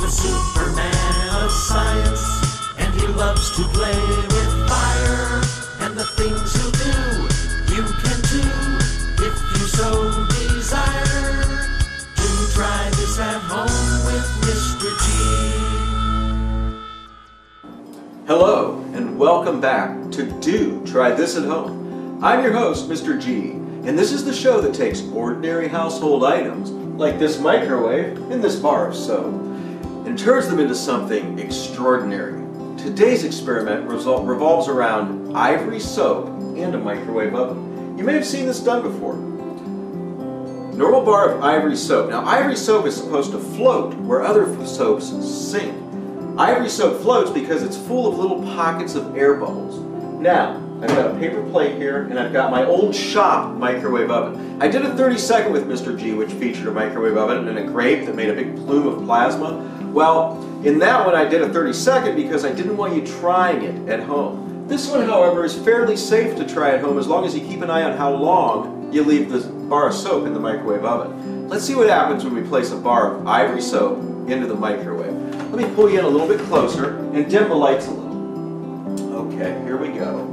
the Superman of science, and he loves to play with fire, and the things he'll do, you can do, if you so desire. Do try this at home with Mr. G. Hello, and welcome back to Do Try This at Home. I'm your host, Mr. G, and this is the show that takes ordinary household items, like this microwave and this bar of soap, and turns them into something extraordinary. Today's experiment revolves around Ivory soap and a microwave oven. You may have seen this done before. Normal bar of Ivory soap. Now, Ivory soap is supposed to float where other soaps sink. Ivory soap floats because it's full of little pockets of air bubbles. Now, I've got a paper plate here, and I've got my old shop microwave oven. I did a 30-second with Mr. G, which featured a microwave oven and a grape that made a big plume of plasma. Well, in that one I did a 30-second because I didn't want you trying it at home. This one, however, is fairly safe to try at home as long as you keep an eye on how long you leave the bar of soap in the microwave oven. Let's see what happens when we place a bar of Ivory soap into the microwave. Let me pull you in a little bit closer and dim the lights a little. Okay, here we go.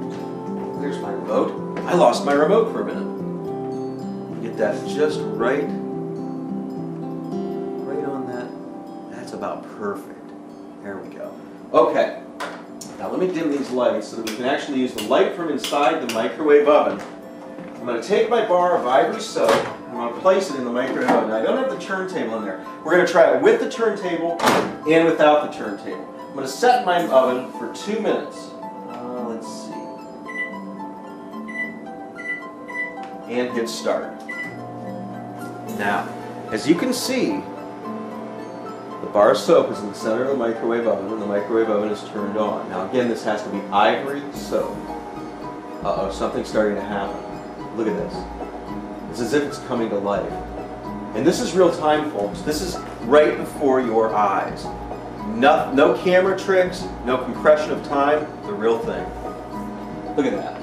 There's my remote. I lost my remote for a minute. Get that just right on that. That's about perfect. There we go. Okay. Now let me dim these lights so that we can actually use the light from inside the microwave oven. I'm going to take my bar of Ivory soap and I'm going to place it in the microwave oven. Now, I don't have the turntable in there. We're going to try it with the turntable and without the turntable. I'm going to set my oven for 2 minutes. Let's see. And hit start. Now, as you can see, the bar of soap is in the center of the microwave oven and the microwave oven is turned on. Now again, this has to be Ivory soap. Uh-oh, something's starting to happen. Look at this. It's as if it's coming to life. And this is real time, folks. This is right before your eyes. No camera tricks, no compression of time, the real thing. Look at that.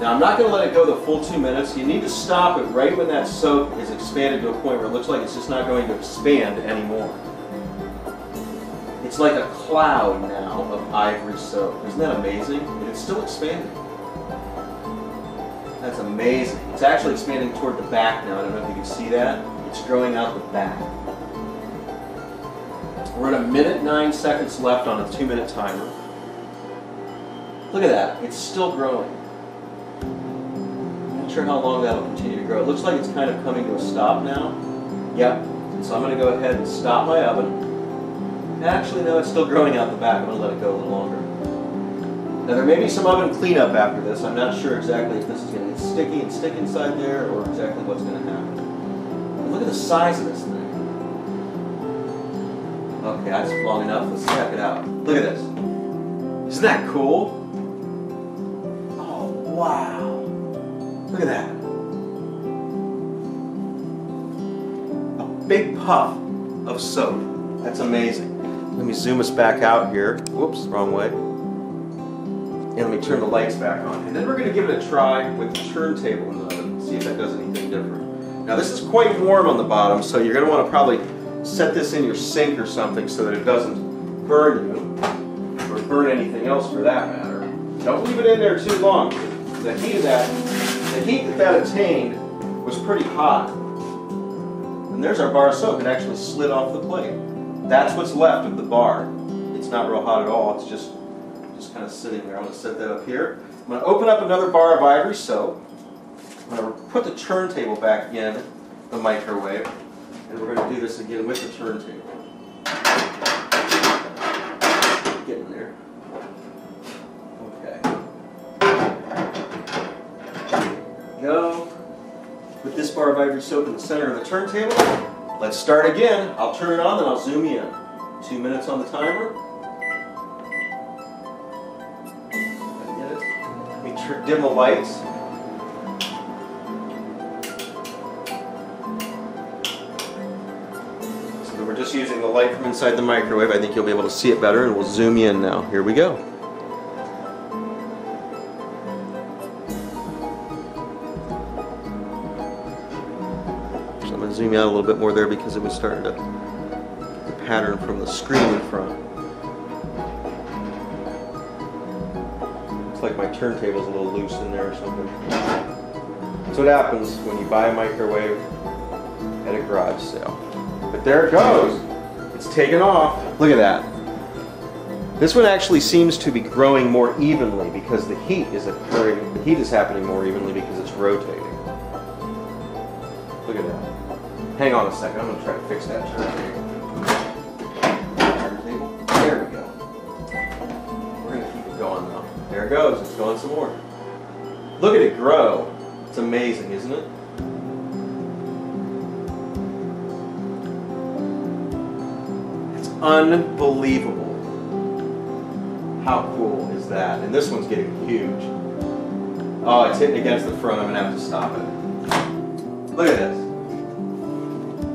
Now, I'm not going to let it go the full 2 minutes. You need to stop it right when that soap is expanded to a point where it looks like it's just not going to expand anymore. It's like a cloud now of Ivory soap. Isn't that amazing? And it's still expanding. That's amazing. It's actually expanding toward the back now. I don't know if you can see that. It's growing out the back. We're at 1 minute 9 seconds left on a 2 minute timer. Look at that. It's still growing. Not sure how long that will continue to grow. It looks like it's kind of coming to a stop now. Yep. So I'm going to go ahead and stop my oven. Actually, no, it's still growing out the back. I'm going to let it go a little longer. Now, there may be some oven cleanup after this. I'm not sure exactly if this is going to get sticky and stick inside there or exactly what's going to happen. But look at the size of this thing. Okay, that's long enough. Let's check it out. Look at this. Isn't that cool? Oh, wow. Look at that. A big puff of soap. That's amazing. Let me zoom us back out here. Whoops, wrong way. And let me turn the lights back on. And then we're going to give it a try with the turntable in the oven, see if that does anything different. Now, this is quite warm on the bottom, so you're going to want to probably set this in your sink or something so that it doesn't burn you or burn anything else for that matter. Don't leave it in there too long. The heat of that. The heat that attained was pretty hot. And there's our bar of soap. It actually slid off the plate. That's what's left of the bar. It's not real hot at all. It's just kind of sitting there. I'm going to set that up here. I'm going to open up another bar of Ivory soap. I'm going to put the turntable back in the microwave. And we're going to do this again with the turntable. Get in there. Go. Put this bar of Ivory soap in the center of the turntable. Let's start again. I'll turn it on, then I'll zoom you in. 2 minutes on the timer. Let me dim the lights. So we're just using the light from inside the microwave. I think you'll be able to see it better, and we'll zoom you in now. Here we go. Zoom out a little bit more there because it was starting to, the pattern from the screen in front. Looks like my turntable's a little loose in there or something. That's what happens when you buy a microwave at a garage sale. But there it goes. It's taken off. Look at that. This one actually seems to be growing more evenly because the heat is occurring. The heat is happening more evenly because it's rotating. Look at that. Hang on a second. I'm going to try to fix that turntable. There we go. We're going to keep it going though. There it goes. It's going some more. Look at it grow. It's amazing, isn't it? Unbelievable. How cool is that? And this one's getting huge. Oh, it's hitting against the front. I'm going to have to stop it. Look at this.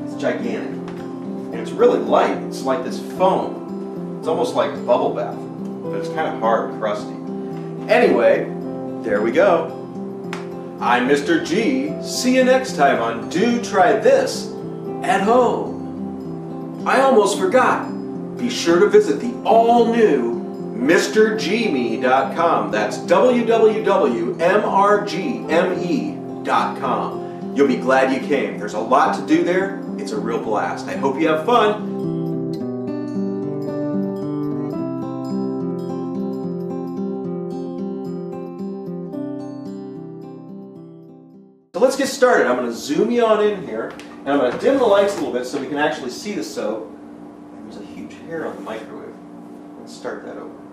It's gigantic. And it's really light. It's like this foam. It's almost like bubble bath, but it's kind of hard and crusty. Anyway, there we go. I'm Mr. G. See you next time on Do Try This at Home. I almost forgot. Be sure to visit the all-new MrGme.com. That's www.mrgme.com. You'll be glad you came. There's a lot to do there. It's a real blast. I hope you have fun. So let's get started. I'm going to zoom you on in here, and I'm going to dim the lights a little bit so we can actually see the soap. There's a huge hair on the microwave. Let's start that over.